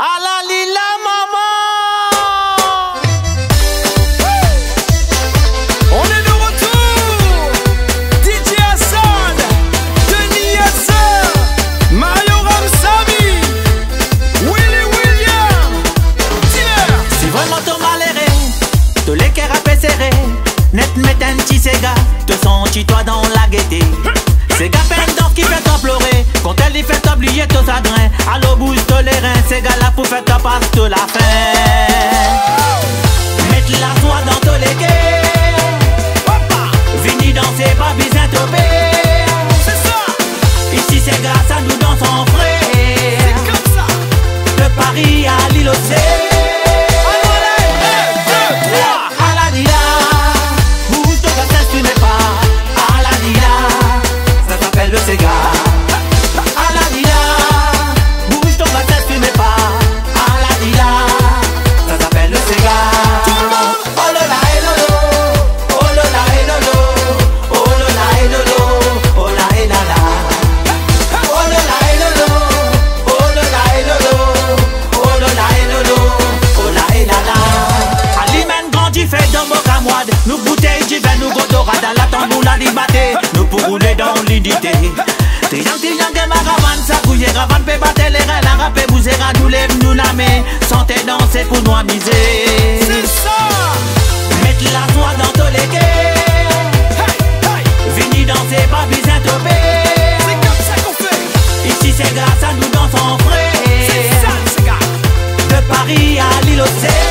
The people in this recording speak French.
Alalila mama. Only number two, DJ Hassan, Denis Yasser, Mario Ramsami, Willy William. Yeah. Si vraiment t'es maléré, te l'équerre à pécéré, net met un petit séga, te sens-tu toi dans la gaieté. C'est qu'à peine d'or qui fait t'emplorer, quand elle y fait t'oublier tous adrins. Allo bouge te les reins, c'est gars là pour faire ta passe de la fin. Mettre la soie dans te les guets, vini danser, pas besoin de topé. C'est ça. Ici c'est grâce à nous dansons en frère. C'est comme ça. De Paris à l'île aux nous bouteilles du vin, nous godora dans la tamboula libatée, nous pour rouler dans l'unité. Triangle de maravan, ça couille, ravan, pe batte les reins, la rapé, vous erra, nous lève, nous namé, santé danser pour nous amuser. C'est ça! Mettre la soie dans tous les guets, vini danser, pas besoin de topé. C'est comme ça qu'on fait! Ici c'est grâce à nous dansons frais. C'est ça, c'est grave! De Paris à l'île aux